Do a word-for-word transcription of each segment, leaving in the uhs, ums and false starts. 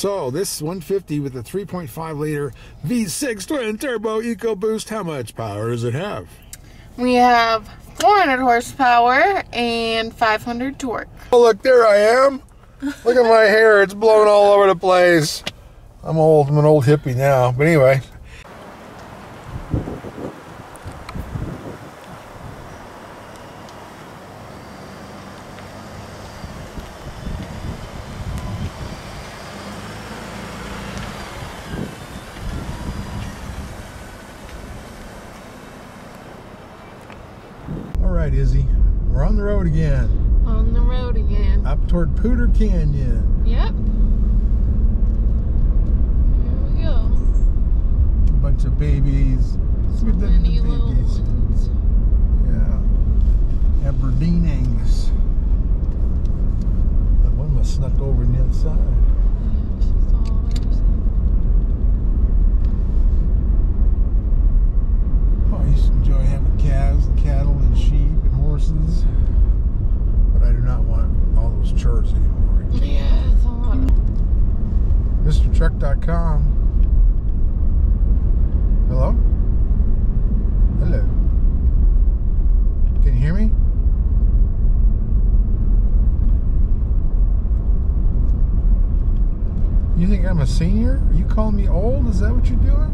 So this one fifty with a three point five liter V six twin turbo EcoBoost, how much power does it have? We have four hundred horsepower and five hundred torque. Oh, look, there I am. Look at my hair. It's blown all over the place. I'm old. I'm an old hippie now. But anyway. All right, Izzy. We're on the road again. On the road again. Up toward Poudre Canyon. Yep. Here we go. A bunch of babies. So Look at many the babies. Little ones. Yeah. Aberdeen Angus. That one was snuck over on the other side. Yeah, she's all over. Oh, I used to enjoy having calves and cattle and sheep and horses. I do not want all those chores anymore. Yeah, it's a lot. Mister Truck dot com. Hello? Hello. Can you hear me? You think I'm a senior? Are you calling me old? Is that what you're doing?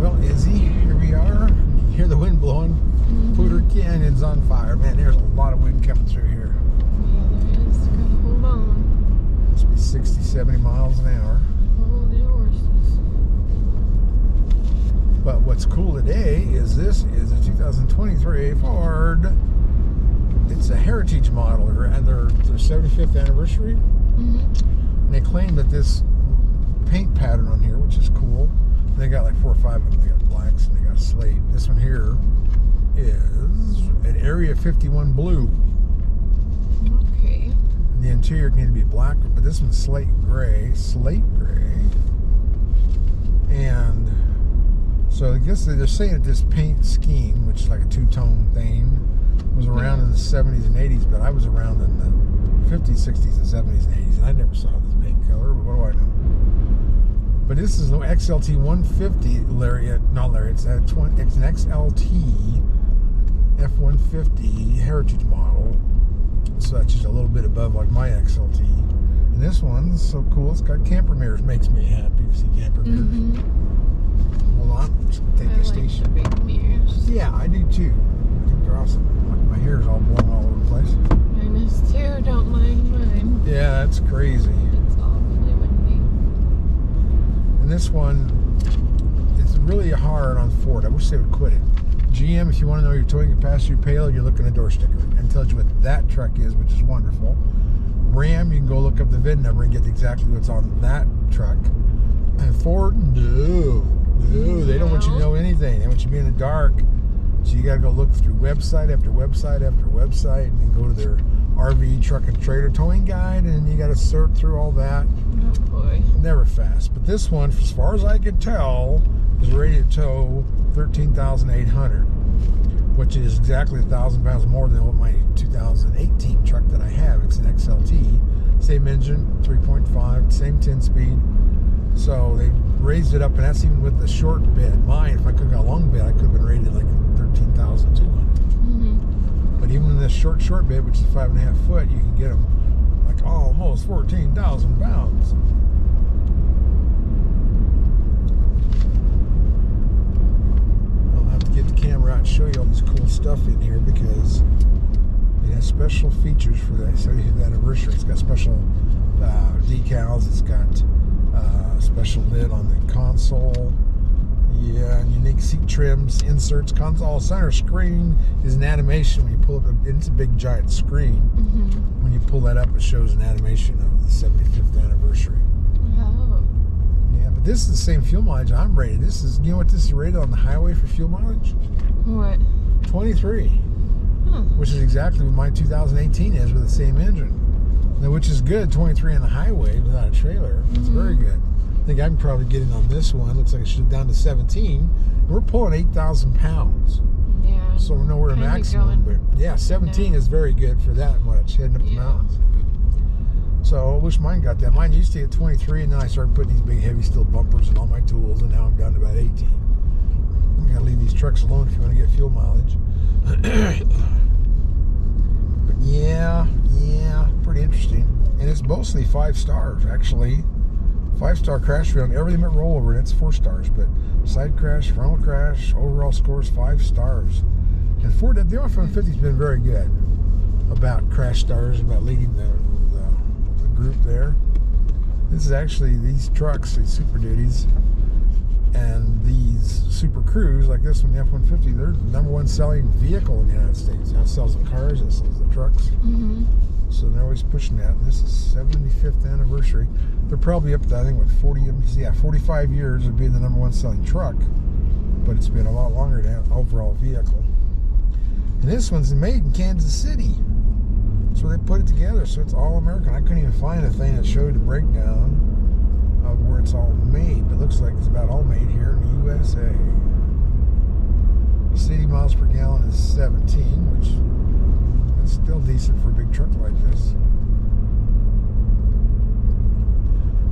Well, Izzy, here we are. You hear the wind blowing. Mm-hmm. Poudre Canyon's on fire. Man, there's a lot of wind coming through here. Yeah, there is. Gotta hold on. Must be sixty, seventy miles an hour. Hold your horses. But what's cool today is this is a two thousand twenty-three Ford. It's a Heritage model, and their, their seventy-fifth anniversary. Mm-hmm. They claim that this paint pattern on here, which is cool. They got like four or five of them. They got blacks and they got slate. This one here is an Area fifty-one blue. Okay. And the interior can be black, but this one's slate gray, slate gray. And so I guess they're saying that this paint scheme, which is like a two-tone thing, was around in the seventies and eighties, but I was around in the fifties, sixties, and seventies and eighties, and I never saw this paint color, but what do I know? But this is no X L T one fifty Lariat, not Lariat, it's, a twenty, it's an X L T F one fifty Heritage model. So that's just a little bit above like my X L T. And this one's so cool, it's got camper mirrors. Makes me happy to see camper mirrors. Mm-hmm. Hold on, just take I the like station. I like the big mirrors. Yeah, I do too. I think they're awesome. My hair's all blown all over the place. Mine is too, don't mind mine. Yeah, that's crazy. And this one, it's really hard on Ford. I wish they would quit it. G M, if you want to know your towing capacity, your payload, you're looking at a door sticker and tells you what that truck is, which is wonderful. Ram, you can go look up the V I N number and get exactly what's on that truck. And Ford, no, no, they don't want you to know anything. They want you to be in the dark. So you got to go look through website after website after website, and go to their R V truck and trailer towing guide, and you got to sort through all that. Oh boy. Never fast. But this one, as far as I could tell, is rated to tow thirteen thousand eight hundred, which is exactly one thousand pounds more than what my two thousand eighteen truck that I have. It's an X L T. Same engine, three point five, same ten speed. So they raised it up, and that's even with the short bed. Mine, if I could have got a long bed, I could have been rated like thirteen thousand two hundred. Mm-hmm. But even in this short, short bed, which is five and a half foot, you can get them like almost fourteen thousand pounds. I'll have to get the camera out and show you all this cool stuff in here, because it has special features for the seventieth anniversary. It's got special uh, decals. It's got uh, special lid on the console. Yeah, and unique seat trims, inserts, console, center screen is an animation when you pull up. A, it's a big giant screen. Mm-hmm. When you pull that up, it shows an animation of the seventy-fifth anniversary. Wow. Yeah, but this is the same fuel mileage I'm rated. This is, you know what this is rated on the highway for fuel mileage? What? twenty-three. Huh. Which is exactly what my two thousand eighteen is with the same engine. Now, which is good, twenty-three on the highway without a trailer. Mm-hmm. That's very good. I think I can probably get in on this one. Looks like it should have down to seventeen. We're pulling eight thousand pounds. Yeah. So we're nowhere maximum. But yeah, seventeen no. is very good for that much, heading up yeah. the mountains. So So I wish mine got that. Mine used to get twenty-three, and then I started putting these big heavy steel bumpers and all my tools, and now I'm down to about eighteen. You gotta leave these trucks alone if you want to get fuel mileage. But yeah, yeah, pretty interesting. And it's mostly five stars, actually. Five-star crash found everything but rollover, and it's four stars. But side crash, frontal crash, overall scores five stars. And Ford, the F one fifty has been very good about crash stars, about leading the, the, the group there. This is actually these trucks, these Super Duties, and these Super Crews, like this one, the F one fifty, they're the number one selling vehicle in the United States. That sells the cars, that sells the trucks. Mm-hmm. So they're always pushing that. And this is seventy-fifth anniversary. They're probably up to, I think, what, forty, yeah, forty-five years of being the number one selling truck, but it's been a lot longer than an overall vehicle. And this one's made in Kansas City. So they put it together, so it's all American. I couldn't even find a thing that showed the breakdown of where it's all made, but it looks like it's about all made here in the U S A. City miles per gallon is seventeen, which that's still decent for a big truck like this.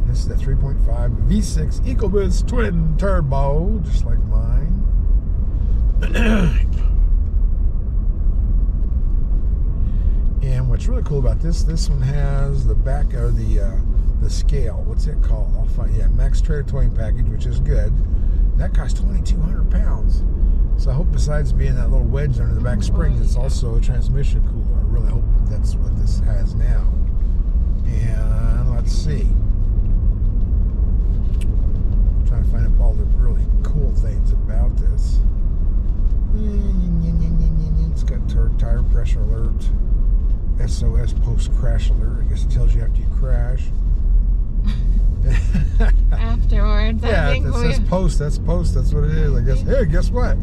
This is the three point five V six EcoBoost twin turbo, just like mine. And what's really cool about this, this one has the back of the uh, the scale. What's it called? I'll find. Yeah, Max Trailer Towing Package, which is good. That costs twenty-two hundred pounds. So I hope, besides being that little wedge under the back springs, it's also a transmission cooler. I really hope that's what this has now. And let's see. I'm trying to find up all the really cool things about this. It's got tire pressure alert, S O S post crash alert. I guess it tells you after you crash. Afterwards, yeah, I think that's, that's post. That's post. That's what it is. I guess. Hey, guess what?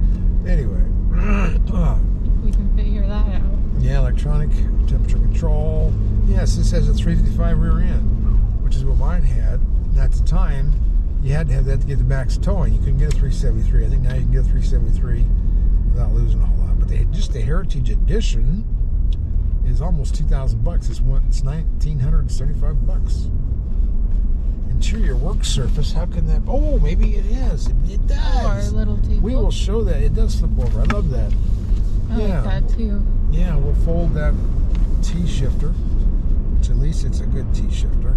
Anyway, we can figure that out. Yeah, electronic temperature control. Yes, this has a three fifty-five rear end, which is what mine had. And at the time, you had to have that to get the max towing. You couldn't get a three seventy-three. I think now you can get a three seventy-three without losing a whole lot. But they had just the Heritage Edition is almost two thousand bucks. It's one. It's nineteen hundred and seventy-five bucks. Interior work surface. How can that? Oh, maybe it is. It, it does. Or little table. We will show that. It does flip over. I love that. I yeah. like that too. Yeah, we'll fold that T shifter. Which at least it's a good T shifter.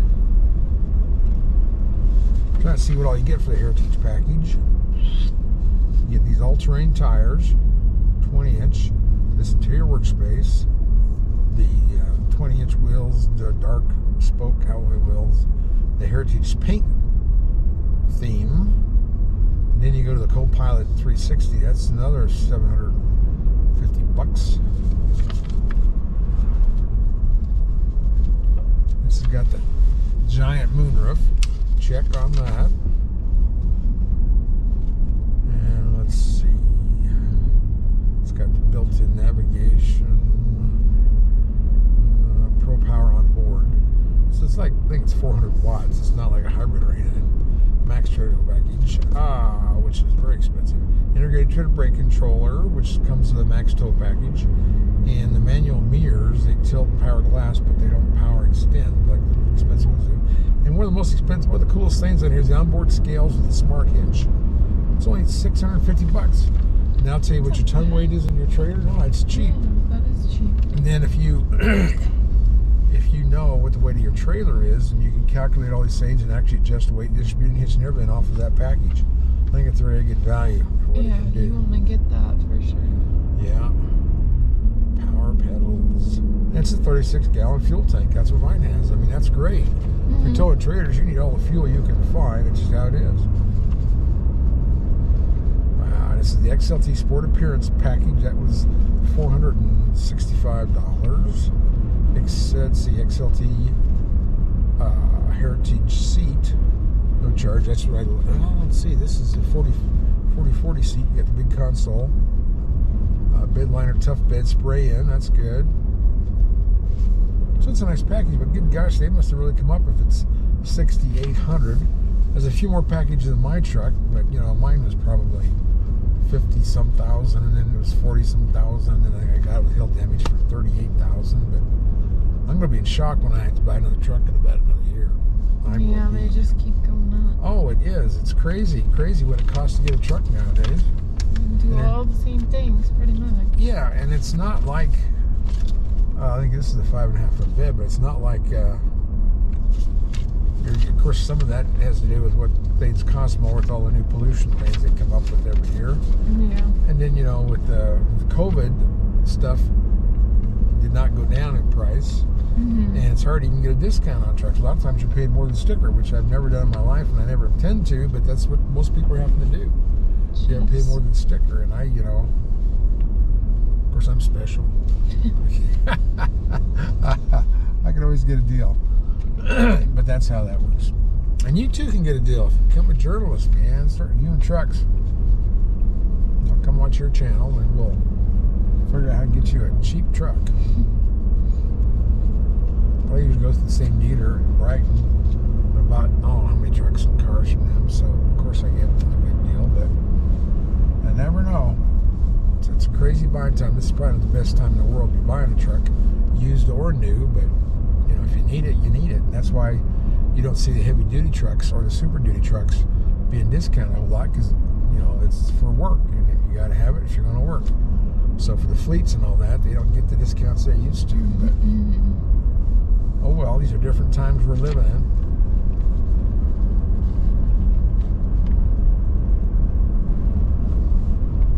I'm trying to see what all you get for the Heritage package. You get these all-terrain tires, twenty inch. This interior workspace. The uh, twenty inch wheels, the dark spoke alloy wheels, the Heritage paint theme. And then you go to the Co-Pilot three sixty. That's another seven hundred fifty bucks. This has got the giant moonroof. Check on that. And let's see. It's got the built-in navigation. Power on board, so it's like, I think it's four hundred watts. It's not like a hybrid or anything. Max trailer package, ah, which is very expensive. Integrated trailer brake controller, which comes to the max tow package, and the manual mirrors. They tilt and power glass, but they don't power extend like the expensive ones do. And one of the most expensive, one of the coolest things on here is the onboard scales with the smart hitch. It's only six hundred fifty bucks. Now I'll tell you what your ton weight is in your trailer. No, it's cheap. Yeah, that is cheap. And then if you if you know what the weight of your trailer is, and you can calculate all these things and actually adjust the weight distributing hitch and everything off of that package, I think it's a very good value for what yeah, it can do. Yeah, you want to get that for sure. Yeah. Power pedals. That's a thirty-six gallon fuel tank. That's what mine has. I mean, that's great. Mm-hmm. If you're towing trailers, you need all the fuel you can find. It's just how it is. Wow, this is the X L T Sport Appearance Package. That was four hundred sixty-five dollars. It's the X L T uh, Heritage seat, no charge. That's what I oh, let's see. This is the forty forty seat. You got the big console, uh, bed liner, tough bed, spray in. That's good. So it's a nice package. But good gosh, they must have really come up if it's sixty-eight hundred. There's a few more packages in my truck, but you know mine was probably fifty some thousand, and then it was forty some thousand, and I got it with hail damage for thirty-eight thousand. But I'm gonna be in shock when I have to buy another truck in about another year. I yeah, they be. just keep going up. Oh, it is. It's crazy, crazy what it costs to get a truck nowadays. You can do and all the same things, pretty much. Yeah, and it's not like uh, I think this is the five and a half foot bed, but it's not like. Uh, of course, some of that has to do with what things cost more with all the new pollution things they come up with every year. Yeah. And then you know with the, the COVID stuff. Did not go down in price, mm-hmm. and it's hard to even get a discount on trucks. A lot of times you paid more than sticker, which I've never done in my life, and I never intend to. But that's what most people are having to do. Jeez. You have to pay more than sticker, and I, you know, of course I'm special. I can always get a deal, but that's how that works. And you too can get a deal if you become a journalist, man. Start reviewing trucks. I'll come watch your channel, and we'll. Figure out how to get you a cheap truck. Probably usually goes to the same dealer in Brighton. I bought, I don't know how many trucks and cars from them, so of course I get a good deal, but I never know. It's, it's a crazy buying time. This is probably the best time in the world to be buying a truck, used or new, but you know, if you need it, you need it. And that's why you don't see the heavy duty trucks or the super duty trucks being discounted a whole lot, because you know, it's for work, and you gotta have it if you're gonna work. So for the fleets and all that, they don't get the discounts they used to. But oh well, these are different times we're living in.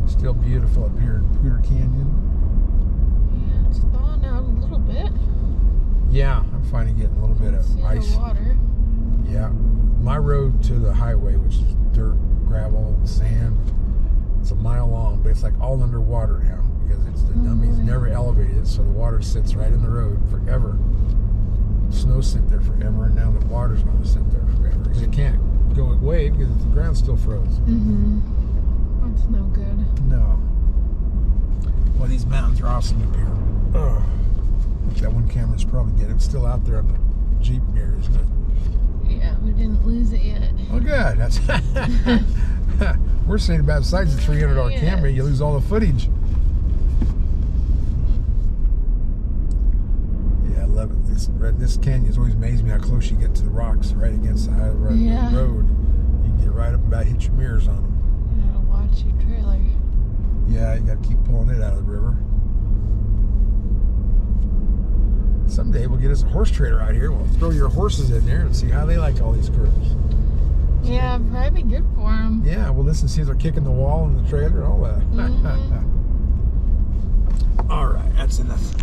Still beautiful up here in Poudre Canyon. Yeah, it's thawing out a little bit. Yeah, I'm finally getting a little bit of ice. The water. Yeah, my road to the highway, which is dirt, gravel, sand. It's a mile long, but it's like all underwater now because it's the dummies never elevated, so the water sits right in the road forever. Snow sit there forever, and now the water's going to sit there forever because it can't go away because the ground's still froze. Mm-hmm. That's no good. No. Well, these mountains are awesome up here. Oh, that one camera's probably good. It's still out there on the Jeep mirror, isn't it? Yeah, we didn't lose it yet. Oh, good. That's. We're saying about besides the three hundred dollar yeah. camera, you lose all the footage. Yeah, I love it. This this canyon's always amazed me how close you get to the rocks, right against the high road. Yeah. The road. You can get right up and about hit your mirrors on them. You gotta watch your trailer. Yeah, you gotta keep pulling it out of the river. Someday we'll get us a horse trailer out here. We'll throw your horses in there and see how they like all these curves. Yeah, probably good for them. Yeah, well, listen, see if they're kicking the wall in the trailer and all that. Mm-hmm. All right, that's enough.